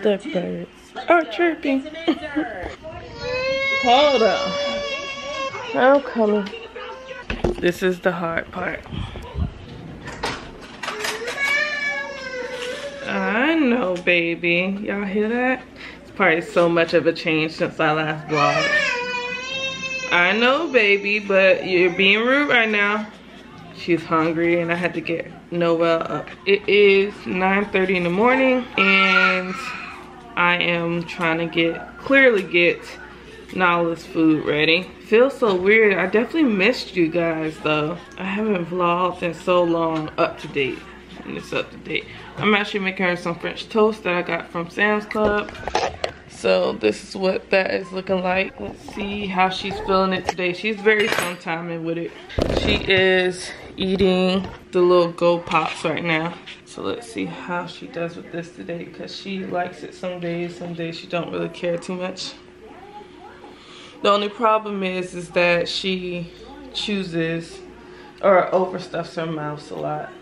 The birds are chirping. Hold on. I'm coming. This is the hard part. I know, baby. Y'all hear that? It's probably so much of a change since I last vlogged. I know, baby, but you're being rude right now. She's hungry and I had to get Noelle up. It is 9:30 in the morning and I am trying to clearly get Nala's food ready. Feels so weird. I definitely missed you guys though. I haven't vlogged in so long. Up to date. And it's up to date. I'm actually making her some French toast that I got from Sam's Club. So this is what that is looking like. Let's see how she's feeling it today. She's very sometiming with it. She is eating the little Go Pops right now. So let's see how she does with this today, because she likes it some days she don't really care too much. The only problem is that she chooses or overstuffs her mouth a lot.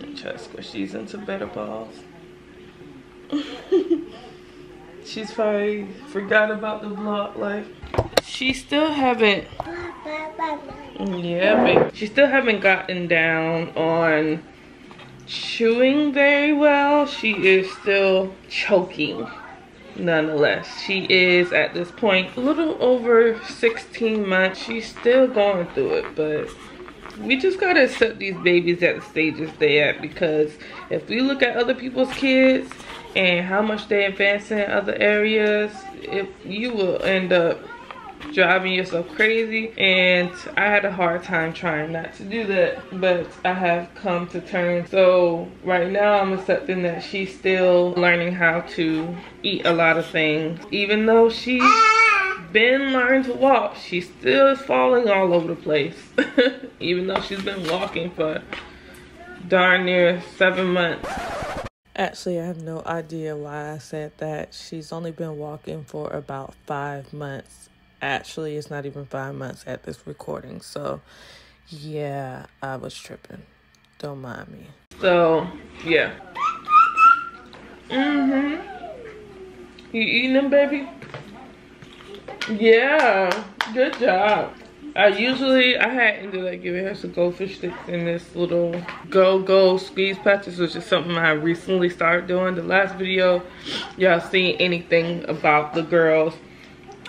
Let me try to squish these into better balls. She's probably forgot about the vlog life. She still haven't. Yeah, babe. She still haven't gotten down on chewing very well. She is still choking, nonetheless. She is at this point a little over 16 months. She's still going through it, but we just gotta accept these babies at the stages they're at, because if we look at other people's kids and how much they advance in other areas, you will end up driving yourself crazy. And I had a hard time trying not to do that, but I have come to terms. So right now I'm accepting that she's still learning how to eat a lot of things. Even though she's been learning to walk, she still is falling all over the place. Even though she's been walking for darn near 7 months. Actually, I have no idea why I said that. She's only been walking for about 5 months. Actually, it's not even 5 months at this recording. So, yeah, I was tripping. Don't mind me. So, yeah. Mm-hmm. You eating them, baby? Yeah. Good job. I had ended up giving her some goldfish sticks in this little go squeeze patches, which is something I recently started doing. The last video, y'all seen anything about the girls.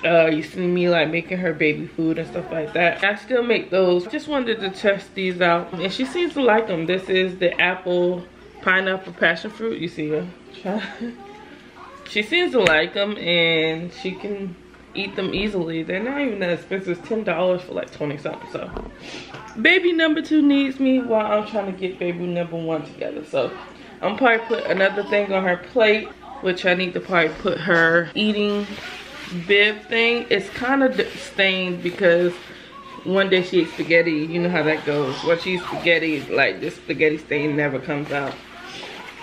You see me like making her baby food and stuff like that. I still make those. Just wanted to test these out and she seems to like them. This is the apple, pineapple, passion fruit. You see her? She seems to like them and she can eat them easily. They're not even that expensive. It's $10 for like 20 something. So baby number two needs me while I'm trying to get baby number one together. So I'm probably put another thing on her plate, which I need to probably put her eating bib thing. It's kind of stained because one day she ate spaghetti. You know how that goes. Once she eats spaghetti, like this spaghetti stain never comes out.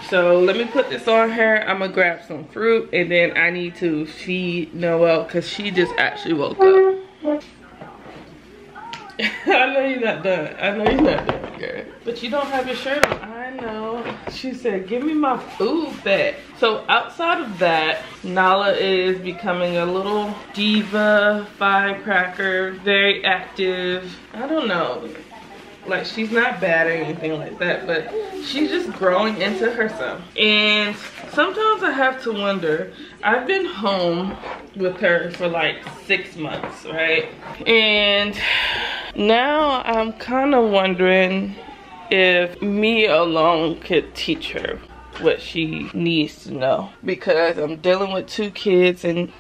So let me put this on her. I'm gonna grab some fruit and then I need to feed Noelle because she just actually woke up. I know you're not done. I know you're not done, girl. But you don't have your shirt on. I know. She said, give me my food back. So outside of that, Nala is becoming a little diva, firecracker, very active. I don't know. Like, she's not bad or anything like that, but she's just growing into herself. And sometimes I have to wonder, I've been home with her for like 6 months, right? And now I'm kind of wondering if me alone could teach her what she needs to know, because I'm dealing with 2 kids and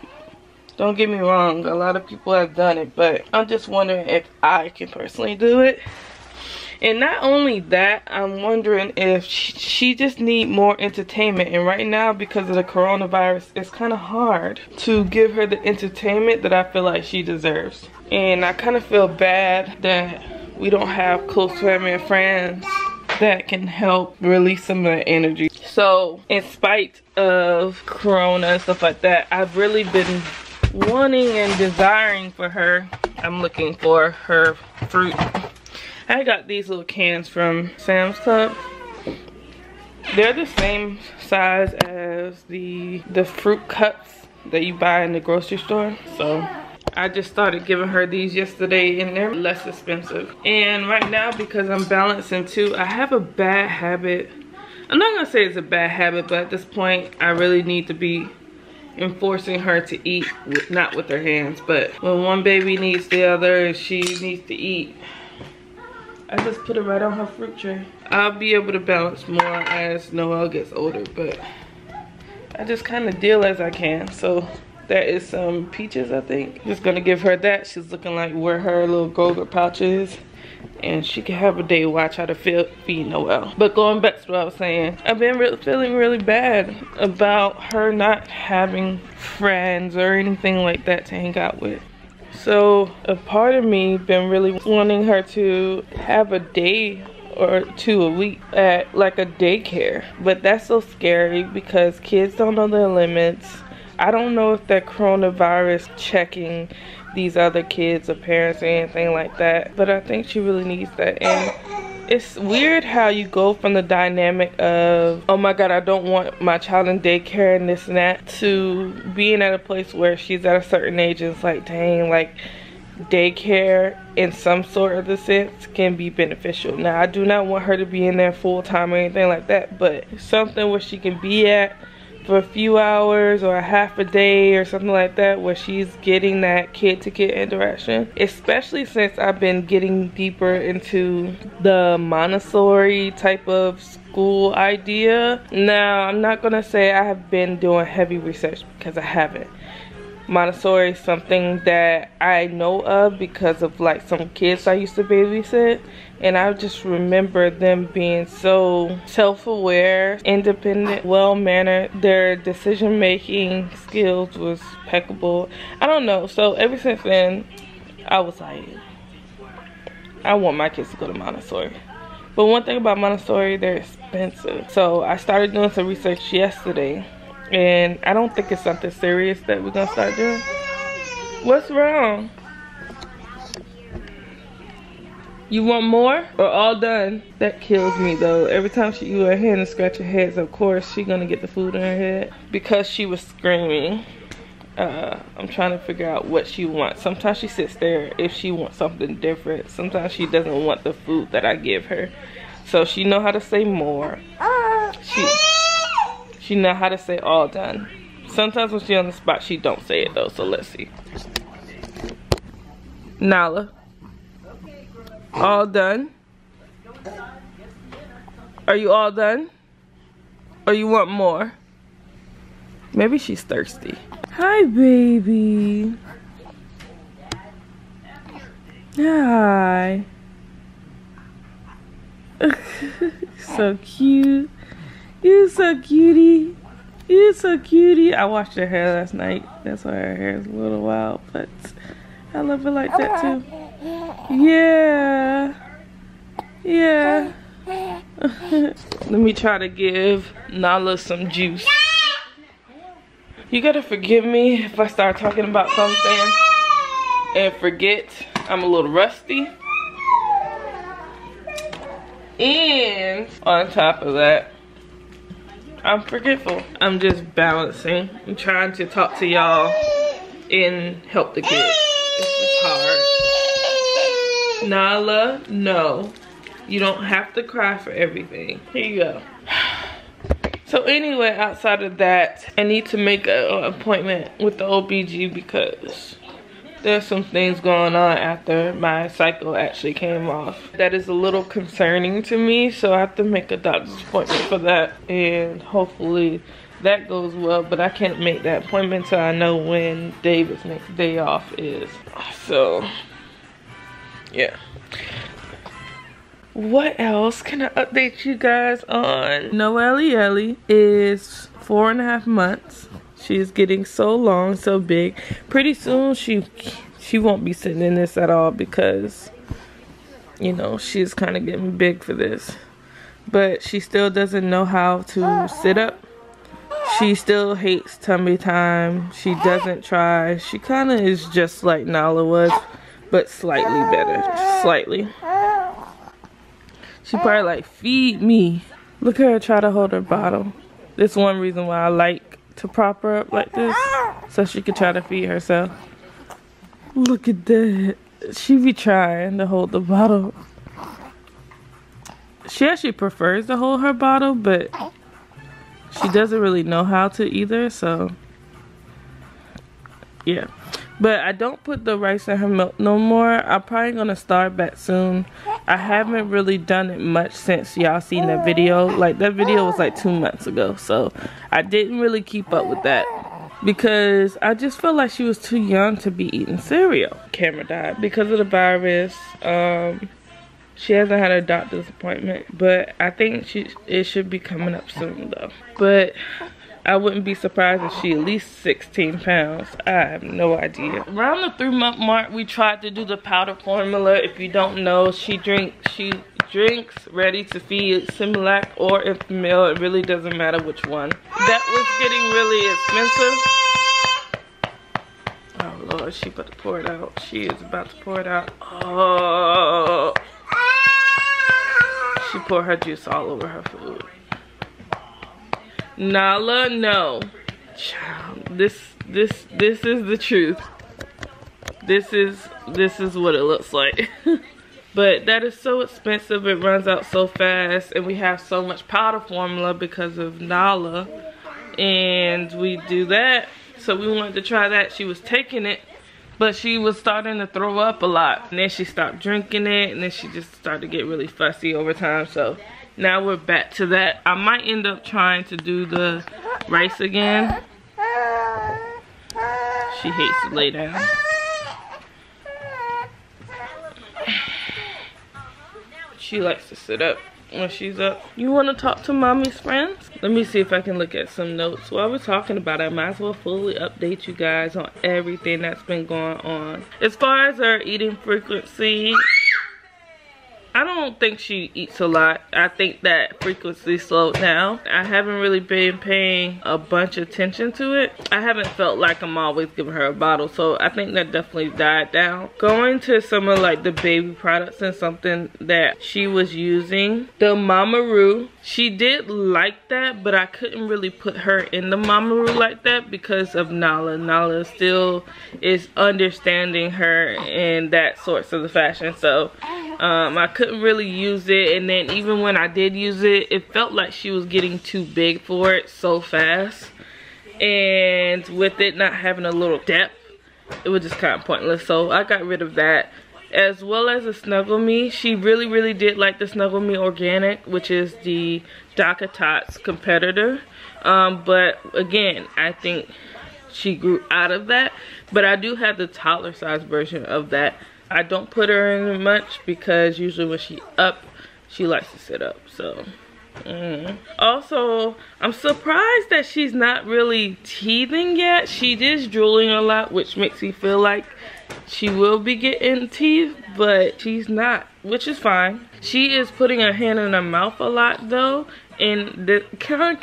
don't get me wrong, a lot of people have done it, but I'm just wondering if I can personally do it. And not only that, I'm wondering if she just need more entertainment. And right now, because of the coronavirus, it's kind of hard to give her the entertainment that I feel like she deserves. And I kind of feel bad that we don't have close family and friends that can help release some of the energy. So in spite of corona and stuff like that, I've really been wanting and desiring for her. I'm looking for her fruit. I got these little cans from Sam's Club. They're the same size as the fruit cups that you buy in the grocery store. So I just started giving her these yesterday, and they're less expensive. And right now, because I'm balancing too, I have a bad habit. I'm not gonna say it's a bad habit, but at this point, I really need to be enforcing her to eat, not with her hands, but when one baby needs the other and she needs to eat, I just put it right on her fruit tray. I'll be able to balance more as Noelle gets older, but I just kind of deal as I can, so. There is some peaches, I think. Just gonna give her that. She's looking like where her little Go-Gurt pouch is. And she can have a day watch how to feed Noelle. But going back to what I was saying, I've been feeling really bad about her not having friends or anything like that to hang out with. So a part of me been really wanting her to have a day or two a week at like a daycare. But that's so scary because kids don't know their limits. I don't know if that coronavirus checking these other kids or parents or anything like that, but I think she really needs that. And it's weird how you go from the dynamic of, oh my God, I don't want my child in daycare and this and that, to being at a place where she's at a certain age and it's like, dang, like daycare in some sort of the sense can be beneficial. Now, I do not want her to be in there full time or anything like that, but something where she can be at for a few hours or a half a day or something like that, where she's getting that kid-to-kid interaction. Especially since I've been getting deeper into the Montessori type of school idea. Now, I'm not gonna say I have been doing heavy research because I haven't. Montessori is something that I know of because of like some kids I used to babysit, and I just remember them being so self-aware, independent, well-mannered. Their decision-making skills was impeccable. I don't know, so ever since then I was like, I want my kids to go to Montessori. But one thing about Montessori, they're expensive. So I started doing some research yesterday, and I don't think it's something serious that we're gonna start doing. What's wrong? You want more? Or all done? That kills me though. Every time she go ahead and scratch her heads, of course she's gonna get the food in her head. Because she was screaming, I'm trying to figure out what she wants. Sometimes she sits there if she wants something different. Sometimes she doesn't want the food that I give her. So she know how to say more. She know how to say all done. Sometimes when she on the spot, she don't say it though, so let's see. Nala. All done? Are you all done? Or you want more? Maybe she's thirsty. Hi, baby. Hi. So cute. You're so cutie. You're so cutie. I washed her hair last night. That's why her hair is a little wild, but I love it like that too. Yeah. Yeah. Let me try to give Nala some juice. You gotta forgive me if I start talking about something and forget. I'm a little rusty. And on top of that, I'm forgetful. I'm just balancing. I'm trying to talk to y'all and help the kids. This is hard. Nala, no. You don't have to cry for everything. Here you go. So anyway, outside of that, I need to make an appointment with the OBG because there's some things going on after my cycle actually came off. That is a little concerning to me, so I have to make a doctor's appointment for that. And hopefully that goes well, but I can't make that appointment till I know when David's next day off is. So, yeah. What else can I update you guys on? Noelle is 4.5 months. She is getting so long, so big. Pretty soon she won't be sitting in this at all because, you know, she's kind of getting big for this. But she still doesn't know how to sit up. She still hates tummy time. She doesn't try. She kind of is just like Nala was, but slightly better. Slightly. She probably like, feed me. Look at her try to hold her bottle. That's one reason why I like to prop her up like this, so she could try to feed herself. Look at that. She be trying to hold the bottle. She actually prefers to hold her bottle, but she doesn't really know how to either, so yeah. But I don't put the rice in her milk no more. I'm probably going to start back soon. I haven't really done it much since y'all seen that video. Like, that video was like 2 months ago. So, I didn't really keep up with that, because I just felt like she was too young to be eating cereal. Camera died because of the virus. She hasn't had a doctor's appointment. But I think it should be coming up soon, though. But I wouldn't be surprised if she at least 16 pounds. I have no idea. Around the 3-month mark, we tried to do the powder formula. If you don't know, she drinks ready to feed Similac or Enfamil. It really doesn't matter which one. That was getting really expensive. Oh Lord, she about to pour it out. She is about to pour it out. Oh. She poured her juice all over her food. Nala, no. Child, this is the truth. This is what it looks like. But that is so expensive. It runs out so fast, and we have so much powder formula because of Nala, and we do that. So we wanted to try that. She was taking it, but she was starting to throw up a lot, and then she stopped drinking it, and then she just started to get really fussy over time. So now we're back to that. I might end up trying to do the rice again. She hates to lay down. She likes to sit up when she's up. You want to talk to mommy's friends? Let me see if I can look at some notes. While we're talking about it, I might as well fully update you guys on everything that's been going on. As far as her eating frequency, I don't think she eats a lot. I think that frequency slowed down. I haven't really been paying a bunch of attention to it. I haven't felt like I'm always giving her a bottle, so I think that definitely died down. Going to some of like the baby products and something that she was using, the Mamaru, she did like that, but I couldn't really put her in the Mamaru like that because of Nala. Nala still is understanding her in that sorts of the fashion, so I couldn't really use it. And then even when I did use it, it felt like she was getting too big for it so fast, and with it not having a little depth, it was just kind of pointless, so I got rid of that. As well as the Snuggle Me, she really did like the Snuggle Me Organic, which is the Doca Tots competitor, but again, I think she grew out of that. But I do have the toddler size version of that. I don't put her in much because usually when she up, she likes to sit up, so. Also, I'm surprised that she's not really teething yet. She is drooling a lot, which makes me feel like she will be getting teeth, but she's not, which is fine. She is putting her hand in her mouth a lot though, and that kind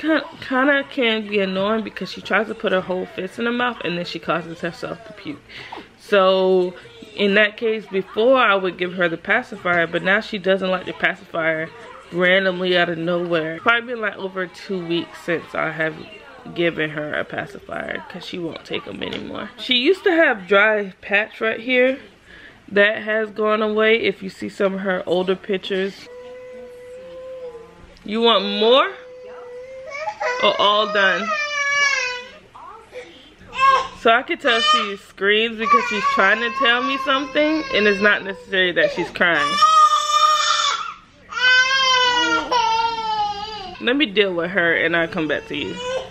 of can be annoying because she tries to put her whole fist in her mouth and then she causes herself to puke. So in that case, before I would give her the pacifier, but now she doesn't like the pacifier randomly out of nowhere. Probably been like over 2 weeks since I have given her a pacifier because she won't take them anymore. She used to have dry patch right here. That has gone away. If you see some of her older pictures. You want more? Or all done? So I could tell she screams because she's trying to tell me something, and it's not necessary that she's crying. Let me deal with her and I'll come back to you.